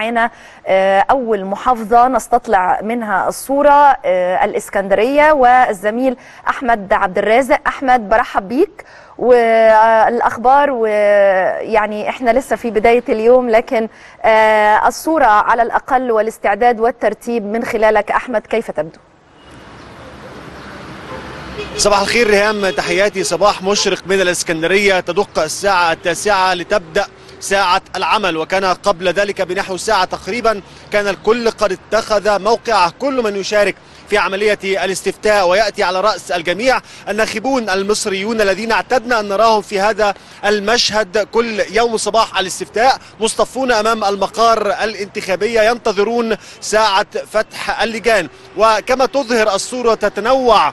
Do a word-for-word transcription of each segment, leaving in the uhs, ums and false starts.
معانا أول محافظة نستطلع منها الصورة، الإسكندرية، والزميل أحمد عبد الرازق. أحمد، برحب بيك. والأخبار، ويعني إحنا لسه في بداية اليوم، لكن الصورة على الأقل والاستعداد والترتيب من خلالك أحمد كيف تبدو؟ صباح الخير ريهام، تحياتي. صباح مشرق من الإسكندرية، تدق الساعة التاسعة لتبدأ ساعة العمل، وكان قبل ذلك بنحو ساعة تقريبا كان الكل قد اتخذ موقعه، كل من يشارك في عملية الاستفتاء ويأتي على رأس الجميع الناخبون المصريون الذين اعتدنا أن نراهم في هذا المشهد كل يوم صباح الاستفتاء، مصطفون أمام المقار الانتخابية ينتظرون ساعة فتح اللجان. وكما تظهر الصورة تتنوع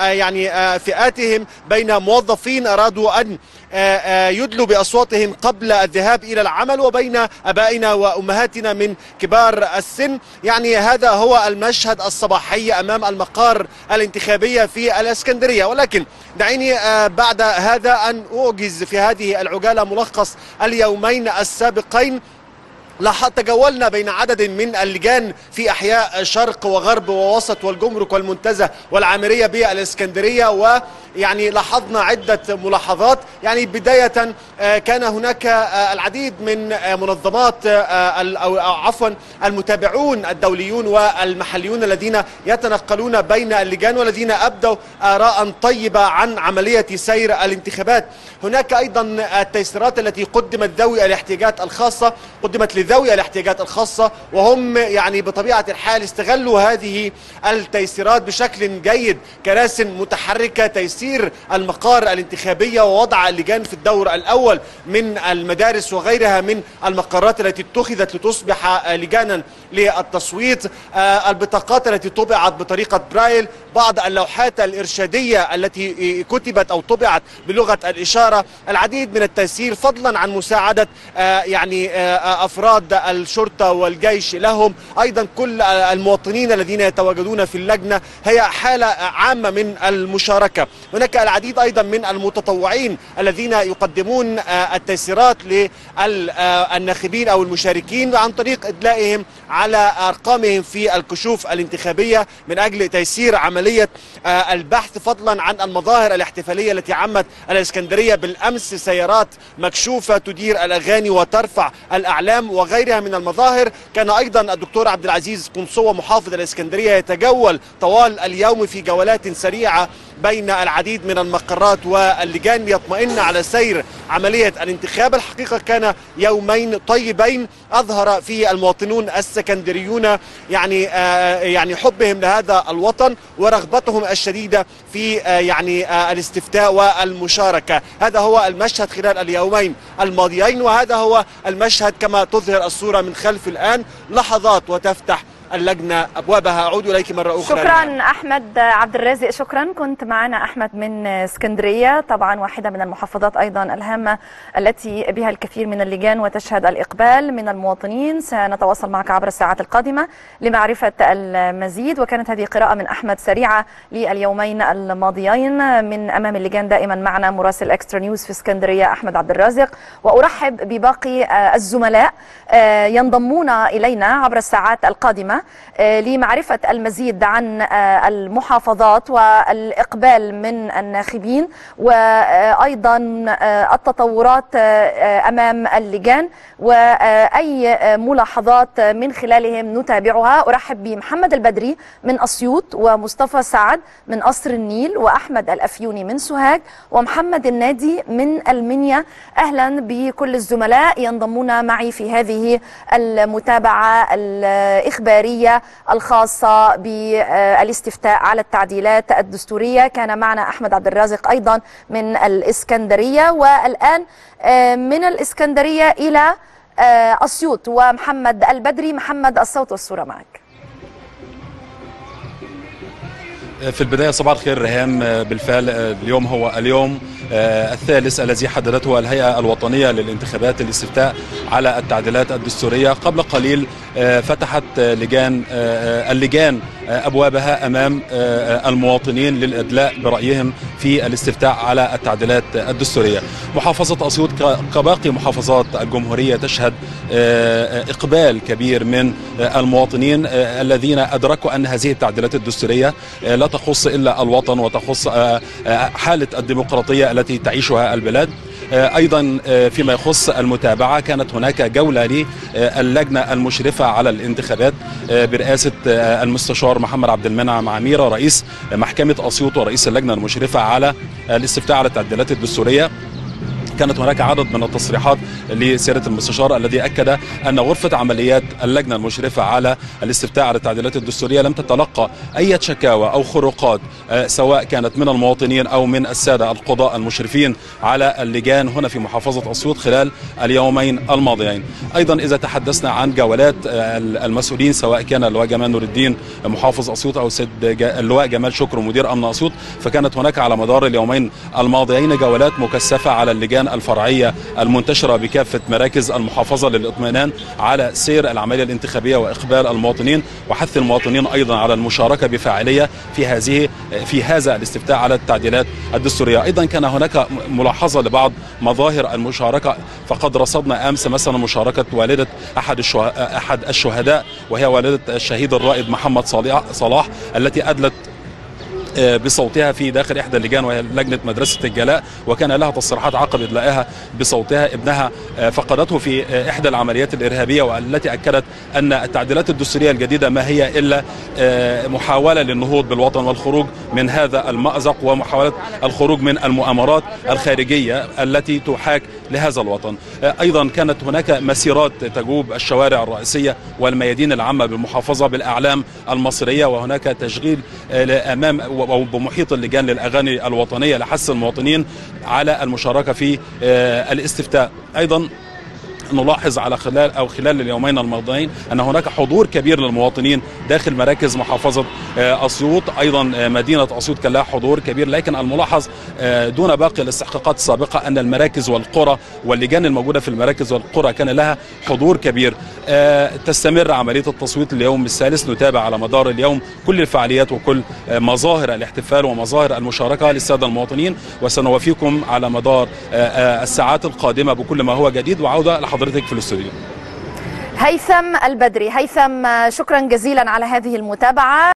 يعني فئاتهم بين موظفين أرادوا أن يدلوا بأصواتهم قبل الذهاب إلى العمل، وبين أبائنا وأمهاتنا من كبار السن. يعني هذا هو المشهد الصباحي أمام المقار الانتخابية في الإسكندرية. ولكن دعيني بعد هذا أن أوجز في هذه العجالة ملخص اليومين السابقين. لاحظ تجولنا بين عدد من اللجان في أحياء شرق وغرب ووسط والجمرك والمنتزه والعامرية بالإسكندرية، ويعني لاحظنا عدة ملاحظات. يعني بداية كان هناك العديد من منظمات أو عفوا المتابعون الدوليون والمحليون الذين يتنقلون بين اللجان والذين أبدوا آراء طيبة عن عملية سير الانتخابات. هناك أيضا التيسيرات التي قدمت ذوي الاحتياجات الخاصة قدمت ذوي الاحتياجات الخاصة، وهم يعني بطبيعة الحال استغلوا هذه التيسيرات بشكل جيد. كراسٍ متحركة، تيسير المقار الانتخابية، ووضع اللجان في الدور الأول من المدارس وغيرها من المقرات التي اتخذت لتصبح لجانا للتصويت. البطاقات التي طبعت بطريقة برايل، بعض اللوحات الإرشادية التي كتبت أو طبعت بلغة الإشارة، العديد من التيسير، فضلا عن مساعدة يعني أفراد الشرطة والجيش لهم. أيضا كل المواطنين الذين يتواجدون في اللجنة، هي حالة عامة من المشاركة. هناك العديد أيضا من المتطوعين الذين يقدمون التيسيرات للناخبين أو المشاركين عن طريق إدلائهم على أرقامهم في الكشوف الانتخابية من أجل تيسير عملية البحث، فضلا عن المظاهر الاحتفالية التي عمت الإسكندرية بالأمس، سيارات مكشوفة تدير الأغاني وترفع الأعلام وغيرها من المظاهر. كان أيضا الدكتور عبد العزيز قنصوة محافظ الإسكندرية يتجول طوال اليوم في جولات سريعة بين العديد من المقرات واللجان ليطمئن على سير عملية الانتخاب. الحقيقة كان يومين طيبين، أظهر فيه المواطنون الاسكندريون يعني آه يعني حبهم لهذا الوطن ورغبتهم الشديدة في آه يعني آه الاستفتاء والمشاركة. هذا هو المشهد خلال اليومين الماضيين، وهذا هو المشهد كما تظهر الصورة من خلف الآن. لحظات وتفتح اللجنة أبوابها. أعود إليك مرة أخرى. شكرا أحمد عبد الرازق، شكرا. كنت معنا أحمد من اسكندرية، طبعا واحدة من المحافظات أيضا الهامة التي بها الكثير من اللجان وتشهد الإقبال من المواطنين. سنتواصل معك عبر الساعات القادمة لمعرفة المزيد. وكانت هذه قراءة من أحمد سريعة لليومين الماضيين من أمام اللجان. دائما معنا مراسل إكسترا نيوز في اسكندرية أحمد عبد الرازق، وأرحب بباقي الزملاء ينضمون إلينا عبر الساعات القادمة لمعرفة المزيد عن المحافظات والإقبال من الناخبين، وأيضا التطورات أمام اللجان، وأي ملاحظات من خلالهم نتابعها. أرحب بمحمد البدري من أسيوط، ومصطفى سعد من قصر النيل، وأحمد الأفيوني من سوهاج، ومحمد النادي من المنيا. أهلا بكل الزملاء ينضمون معي في هذه المتابعة الإخبارية الخاصة بالاستفتاء على التعديلات الدستورية. كان معنا أحمد عبد الرازق أيضا من الإسكندرية. والآن من الإسكندرية إلى أسيوط ومحمد البدري. محمد، الصوت والصورة معك. في البداية صباح الخير ريهام، بالفعل اليوم هو اليوم الثالث الذي حددته الهيئة الوطنية للانتخابات للاستفتاء على التعديلات الدستورية. قبل قليل فتحت لجان اللجان أبوابها أمام المواطنين للإدلاء برأيهم في الاستفتاء على التعديلات الدستورية. محافظة أسيوط كباقي محافظات الجمهورية تشهد إقبال كبير من المواطنين الذين أدركوا أن هذه التعديلات الدستورية لا تخص إلا الوطن وتخص حالة الديمقراطية التي تعيشها البلاد. أيضا فيما يخص المتابعة كانت هناك جولة للجنة المشرفة على الانتخابات برئاسة المستشار محمد عبد المنعم عميرة رئيس محكمة أسيوط ورئيس اللجنة المشرفة على الاستفتاء على التعديلات الدستورية. كانت هناك عدد من التصريحات لسيادة المستشار الذي أكد أن غرفة عمليات اللجنة المشرفة على الاستفتاء على التعديلات الدستورية لم تتلقى أي شكاوى أو خروقات سواء كانت من المواطنين أو من السادة القضاء المشرفين على اللجان هنا في محافظة أسيوط خلال اليومين الماضيين. أيضا إذا تحدثنا عن جولات المسؤولين سواء كان اللواء جمال نور الدين محافظ أسيوط أو سيد اللواء جمال شكر مدير أمن أسيوط، فكانت هناك على مدار اليومين الماضيين جولات مكثفة على اللجان الفرعية المنتشرة بكافة مراكز المحافظة للإطمئنان على سير العملية الانتخابية وإقبال المواطنين وحث المواطنين أيضا على المشاركة بفاعلية في هذه في هذا الاستفتاء على التعديلات الدستورية. أيضا كان هناك ملاحظة لبعض مظاهر المشاركة، فقد رصدنا أمس مثلا مشاركة والدة أحد أحد الشهداء وهي والدة الشهيد الرائد محمد صلاح التي أدلت بصوتها في داخل إحدى اللجان وهي لجنة مدرسة الجلاء، وكان لها تصريحات عقب إدلائها بصوتها ابنها فقدته في إحدى العمليات الإرهابية والتي أكدت أن التعديلات الدستورية الجديدة ما هي إلا محاولة للنهوض بالوطن والخروج من هذا المأزق ومحاولة الخروج من المؤامرات الخارجية التي تحاك لهذا الوطن. أيضا كانت هناك مسيرات تجوب الشوارع الرئيسية والميادين العامة بالمحافظة بالأعلام المصرية، وهناك تشغيل أمام أو بمحيط اللجان للأغاني الوطنية لحث المواطنين على المشاركة في الاستفتاء. أيضا نلاحظ على خلال أو خلال اليومين الماضيين أن هناك حضور كبير للمواطنين داخل مراكز محافظة أسيوط، أيضا مدينة أسيوط كان لها حضور كبير، لكن الملاحظ دون باقي الاستحقاقات السابقة أن المراكز والقرى واللجان الموجودة في المراكز والقرى كان لها حضور كبير. تستمر عملية التصويت اليوم الثالث، نتابع على مدار اليوم كل الفعاليات وكل مظاهر الاحتفال ومظاهر المشاركة للسادة المواطنين، وسنوافيكم على مدار الساعات القادمة بكل ما هو جديد. وعودة حضرتك في الاستوديو هيثم البدري. هيثم شكرا جزيلا على هذه المتابعة.